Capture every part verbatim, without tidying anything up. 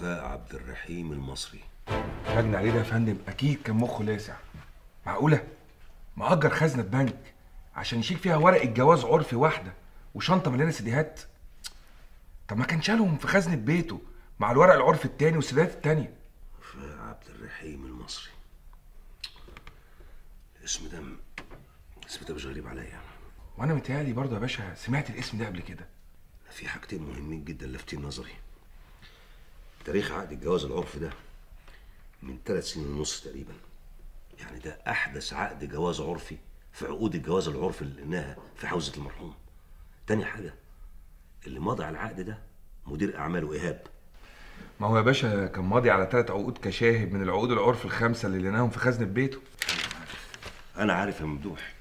وفاء عبد الرحيم المصري. رن عليه ده يا فندم، اكيد كان مخه لاسع. معقوله مأجر خزنه بنك عشان يشيل فيها ورقه جواز عرفي واحده وشنطه مليانه سيديهات؟ طب ما كان شالهم في خزنه بيته مع الورق العرفي التاني والسيديهات التانيه. وفاء عبد الرحيم المصري، الاسم ده الاسم ده مش غريب عليا. وانا متهيألي برضه يا باشا سمعت الاسم ده قبل كده. في حاجتين مهمين جدا لافتين نظري. تاريخ عقد الجواز العرفي ده من ثلاث سنين ونص تقريبا، يعني ده احدث عقد جواز عرفي في عقود الجواز العرفي اللي لقيناها في حوزه المرحوم. تاني حاجه، اللي مضى على العقد ده مدير اعماله ايهاب. ما هو يا باشا كان ماضي على ثلاث عقود كشاهد من العقود العرفي الخمسه اللي لقيناهم في خزنه بيته. انا عارف يا ممدوح،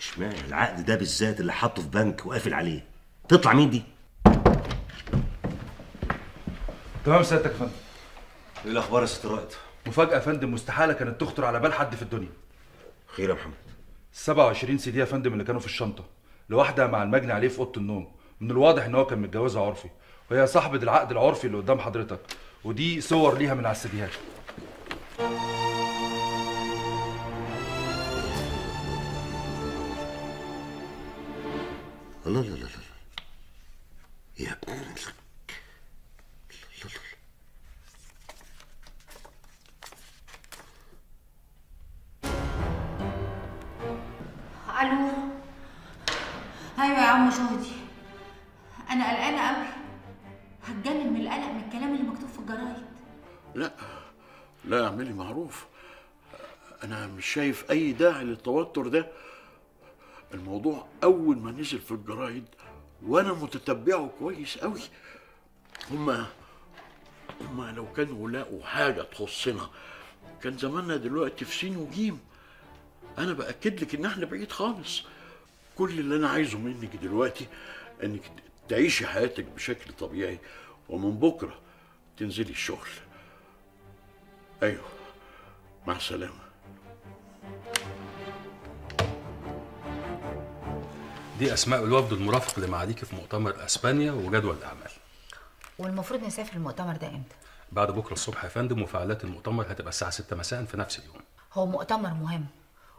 اشمعنى العقد ده بالذات اللي حاطه في بنك وقافل عليه؟ تطلع مين دي؟ تمام سيادتك يا فندم. ايه الاخبار يا ست الرائد؟ مفاجأة يا فندم، مستحالة كانت تخطر على بال حد في الدنيا. خير يا محمد؟ سبعة وعشرين سي دي يا فندم اللي كانوا في الشنطة، لوحدها مع المجني عليه في أوضة النوم، من الواضح إن هو كان متجوزها عرفي، وهي صاحبة العقد العرفي اللي قدام حضرتك، ودي صور ليها من على السيديهات. الله الله الله الله يا ابن الله. الو، ايوه يا عم شهدي، انا قلقانه قوي، هتجنن من القلق من الكلام اللي مكتوب في الجرايد. لا لا، اعملي معروف، انا مش شايف اي داعي للتوتر ده. الموضوع اول ما نزل في الجرايد وانا متتبعه كويس قوي. هما هما لو كانوا لاقوا حاجه تخصنا كان زماننا دلوقتي في سين وجيم. انا باكد لك ان احنا بعيد خالص. كل اللي انا عايزه منك دلوقتي انك تعيشي حياتك بشكل طبيعي، ومن بكره تنزلي الشغل. ايوه، مع السلامه. دي اسماء الوفد المرافق لمعاليكي في مؤتمر اسبانيا وجدول الاعمال. والمفروض نسافر المؤتمر ده امتى؟ بعد بكره الصبح يا فندم، وفعاليات المؤتمر هتبقى الساعه ستة مساء في نفس اليوم. هو مؤتمر مهم،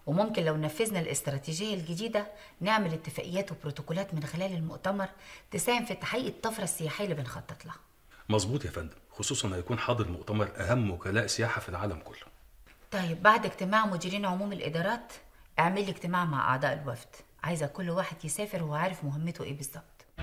وممكن لو نفذنا الاستراتيجيه الجديده نعمل اتفاقيات وبروتوكولات من خلال المؤتمر تساهم في تحقيق الطفره السياحيه اللي بنخطط لها. مظبوط يا فندم، خصوصا هيكون حاضر المؤتمر اهم وكلاء سياحه في العالم كله. طيب بعد اجتماع مديرين عموم الادارات اعمل لي اجتماع مع اعضاء الوفد، عايزه كل واحد يسافر وهو عارف مهمته ايه بالظبط.